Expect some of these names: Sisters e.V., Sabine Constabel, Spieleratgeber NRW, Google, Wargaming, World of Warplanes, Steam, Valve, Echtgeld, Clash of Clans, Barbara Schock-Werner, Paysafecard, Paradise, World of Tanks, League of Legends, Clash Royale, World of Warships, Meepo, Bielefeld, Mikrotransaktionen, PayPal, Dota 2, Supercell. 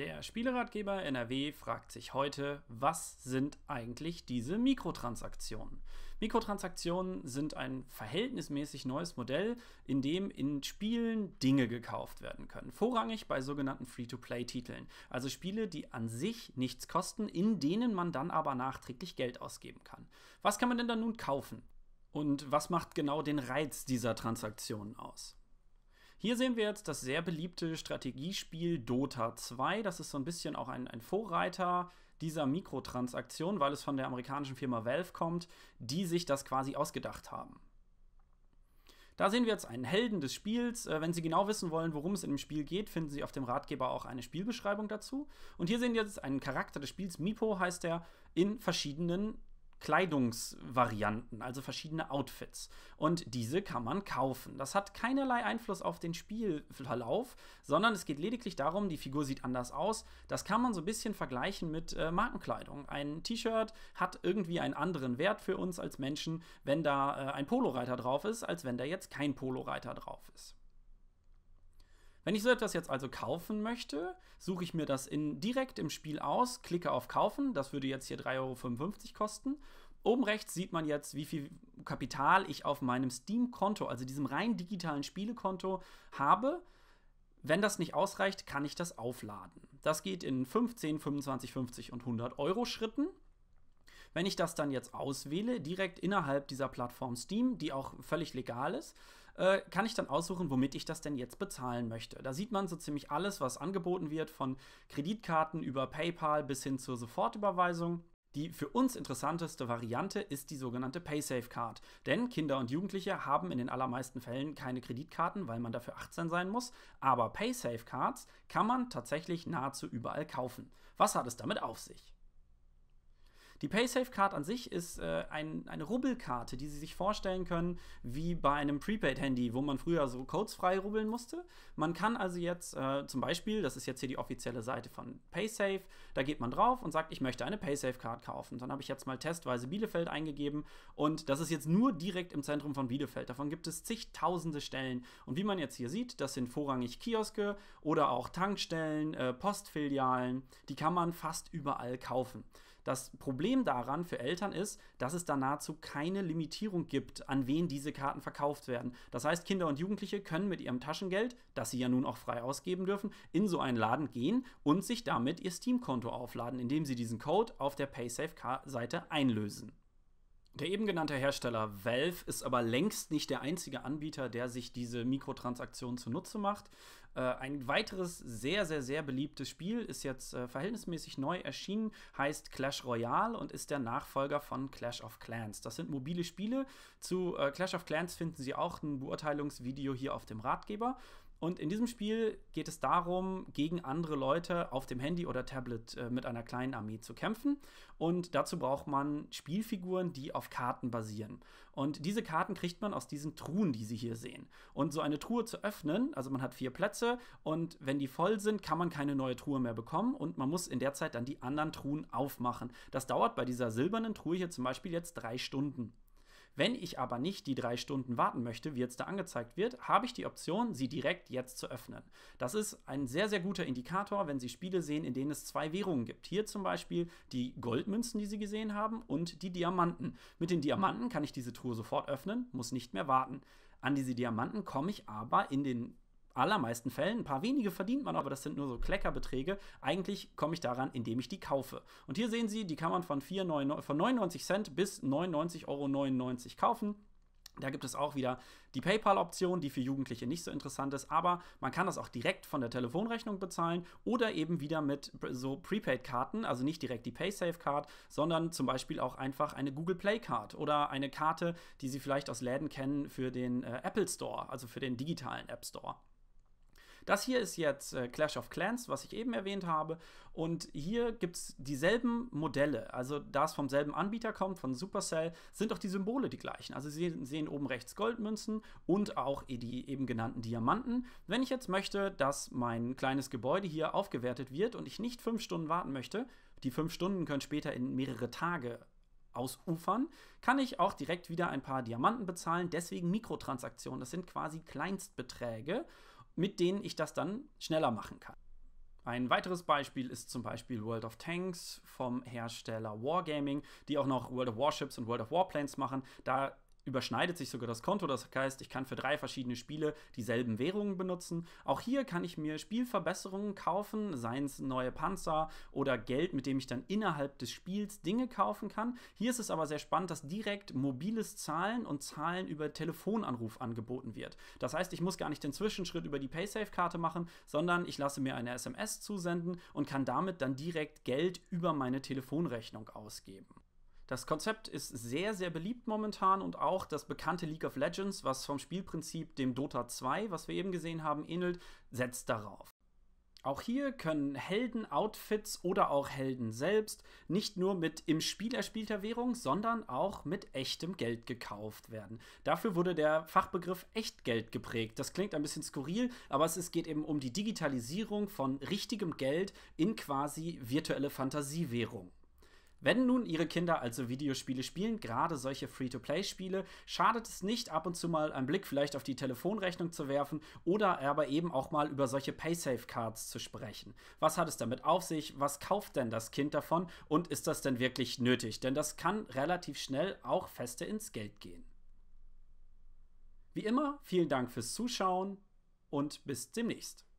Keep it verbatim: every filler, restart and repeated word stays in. Der Spieleratgeber N R W fragt sich heute, was sind eigentlich diese Mikrotransaktionen? Mikrotransaktionen sind ein verhältnismäßig neues Modell, in dem in Spielen Dinge gekauft werden können. Vorrangig bei sogenannten Free-to-Play-Titeln. Also Spiele, die an sich nichts kosten, in denen man dann aber nachträglich Geld ausgeben kann. Was kann man denn dann nun kaufen? Und was macht genau den Reiz dieser Transaktionen aus? Hier sehen wir jetzt das sehr beliebte Strategiespiel Dota zwei. Das ist so ein bisschen auch ein, ein Vorreiter dieser Mikrotransaktion, weil es von der amerikanischen Firma Valve kommt, die sich das quasi ausgedacht haben. Da sehen wir jetzt einen Helden des Spiels. Wenn Sie genau wissen wollen, worum es in dem Spiel geht, finden Sie auf dem Ratgeber auch eine Spielbeschreibung dazu. Und hier sehen wir jetzt einen Charakter des Spiels, Meepo heißt er, in verschiedenen Kleidungsvarianten, also verschiedene Outfits. Und diese kann man kaufen. Das hat keinerlei Einfluss auf den Spielverlauf, sondern es geht lediglich darum, die Figur sieht anders aus. Das kann man so ein bisschen vergleichen mit äh, Markenkleidung. Ein T-Shirt hat irgendwie einen anderen Wert für uns als Menschen, wenn da äh, ein Poloreiter drauf ist, als wenn da jetzt kein Poloreiter drauf ist. Wenn ich so etwas jetzt also kaufen möchte, suche ich mir das in, direkt im Spiel aus, klicke auf Kaufen, das würde jetzt hier drei Euro fünfundfünfzig kosten. Oben rechts sieht man jetzt, wie viel Kapital ich auf meinem Steam-Konto, also diesem rein digitalen Spielekonto, habe. Wenn das nicht ausreicht, kann ich das aufladen. Das geht in fünfzehn, fünfundzwanzig, fünfzig und hundert Euro Schritten. Wenn ich das dann jetzt auswähle, direkt innerhalb dieser Plattform Steam, die auch völlig legal ist, äh, kann ich dann aussuchen, womit ich das denn jetzt bezahlen möchte. Da sieht man so ziemlich alles, was angeboten wird, von Kreditkarten über PayPal bis hin zur Sofortüberweisung. Die für uns interessanteste Variante ist die sogenannte Paysafecard. Denn Kinder und Jugendliche haben in den allermeisten Fällen keine Kreditkarten, weil man dafür achtzehn sein muss. Aber Paysafecards kann man tatsächlich nahezu überall kaufen. Was hat es damit auf sich? Die Paysafecard an sich ist äh, ein, eine Rubbelkarte, die Sie sich vorstellen können, wie bei einem Prepaid-Handy, wo man früher so codes frei rubbeln musste. Man kann also jetzt äh, zum Beispiel, das ist jetzt hier die offizielle Seite von Paysafe, da geht man drauf und sagt, ich möchte eine Paysafecard kaufen. Dann habe ich jetzt mal testweise Bielefeld eingegeben und das ist jetzt nur direkt im Zentrum von Bielefeld. Davon gibt es zigtausende Stellen und wie man jetzt hier sieht, das sind vorrangig Kioske oder auch Tankstellen, äh, Postfilialen, die kann man fast überall kaufen. Das Problem daran für Eltern ist, dass es da nahezu keine Limitierung gibt, an wen diese Karten verkauft werden. Das heißt, Kinder und Jugendliche können mit ihrem Taschengeld, das sie ja nun auch frei ausgeben dürfen, in so einen Laden gehen und sich damit ihr Steam-Konto aufladen, indem sie diesen Code auf der Paysafe-Seite einlösen. Der eben genannte Hersteller Valve ist aber längst nicht der einzige Anbieter, der sich diese Mikrotransaktionen zunutze macht. Äh, ein weiteres sehr, sehr, sehr beliebtes Spiel ist jetzt äh, verhältnismäßig neu erschienen, heißt Clash Royale und ist der Nachfolger von Clash of Clans. Das sind mobile Spiele. Zu äh, Clash of Clans finden Sie auch ein Beurteilungsvideo hier auf dem Ratgeber. Und in diesem Spiel geht es darum, gegen andere Leute auf dem Handy oder Tablet äh, mit einer kleinen Armee zu kämpfen. Und dazu braucht man Spielfiguren, die auf Karten basieren. Und diese Karten kriegt man aus diesen Truhen, die Sie hier sehen. Und so eine Truhe zu öffnen, also man hat vier Plätze und wenn die voll sind, kann man keine neue Truhe mehr bekommen und man muss in der Zeit dann die anderen Truhen aufmachen. Das dauert bei dieser silbernen Truhe hier zum Beispiel jetzt drei Stunden. Wenn ich aber nicht die drei Stunden warten möchte, wie jetzt da angezeigt wird, habe ich die Option, sie direkt jetzt zu öffnen. Das ist ein sehr, sehr guter Indikator, wenn Sie Spiele sehen, in denen es zwei Währungen gibt. Hier zum Beispiel die Goldmünzen, die Sie gesehen haben, und die Diamanten. Mit den Diamanten kann ich diese Truhe sofort öffnen, muss nicht mehr warten. An diese Diamanten komme ich aber in den allermeisten Fällen, ein paar wenige verdient man, aber das sind nur so Kleckerbeträge. Eigentlich komme ich daran, indem ich die kaufe. Und hier sehen Sie, die kann man von, von neunundneunzig Cent bis neunundneunzig Euro neunundneunzig kaufen. Da gibt es auch wieder die PayPal-Option, die für Jugendliche nicht so interessant ist, aber man kann das auch direkt von der Telefonrechnung bezahlen oder eben wieder mit so Prepaid-Karten, also nicht direkt die Paysafe-Card, sondern zum Beispiel auch einfach eine Google Play-Card oder eine Karte, die Sie vielleicht aus Läden kennen für den äh, Apple Store, also für den digitalen App Store. Das hier ist jetzt äh, Clash of Clans, was ich eben erwähnt habe. Und hier gibt es dieselben Modelle. Also da es vom selben Anbieter kommt, von Supercell, sind auch die Symbole die gleichen. Also Sie sehen oben rechts Goldmünzen und auch die eben genannten Diamanten. Wenn ich jetzt möchte, dass mein kleines Gebäude hier aufgewertet wird und ich nicht fünf Stunden warten möchte, die fünf Stunden können später in mehrere Tage ausufern, kann ich auch direkt wieder ein paar Diamanten bezahlen. Deswegen Mikrotransaktionen. Das sind quasi Kleinstbeträge, mit denen ich das dann schneller machen kann. Ein weiteres Beispiel ist zum Beispiel World of Tanks vom Hersteller Wargaming, die auch noch World of Warships und World of Warplanes machen. Da überschneidet sich sogar das Konto, das heißt, ich kann für drei verschiedene Spiele dieselben Währungen benutzen. Auch hier kann ich mir Spielverbesserungen kaufen, seien es neue Panzer oder Geld, mit dem ich dann innerhalb des Spiels Dinge kaufen kann. Hier ist es aber sehr spannend, dass direkt mobiles Zahlen und Zahlen über Telefonanruf angeboten wird. Das heißt, ich muss gar nicht den Zwischenschritt über die Paysafecard-Karte machen, sondern ich lasse mir eine S M S zusenden und kann damit dann direkt Geld über meine Telefonrechnung ausgeben. Das Konzept ist sehr, sehr beliebt momentan und auch das bekannte League of Legends, was vom Spielprinzip dem Dota zwei, was wir eben gesehen haben, ähnelt, setzt darauf. Auch hier können Helden-Outfits oder auch Helden selbst nicht nur mit im Spiel erspielter Währung, sondern auch mit echtem Geld gekauft werden. Dafür wurde der Fachbegriff Echtgeld geprägt. Das klingt ein bisschen skurril, aber es, es geht eben um die Digitalisierung von richtigem Geld in quasi virtuelle Fantasiewährung. Wenn nun Ihre Kinder also Videospiele spielen, gerade solche Free-to-Play-Spiele, schadet es nicht, ab und zu mal einen Blick vielleicht auf die Telefonrechnung zu werfen oder aber eben auch mal über solche Paysafe-Cards zu sprechen. Was hat es damit auf sich? Was kauft denn das Kind davon? Und ist das denn wirklich nötig? Denn das kann relativ schnell auch feste ins Geld gehen. Wie immer, vielen Dank fürs Zuschauen und bis demnächst.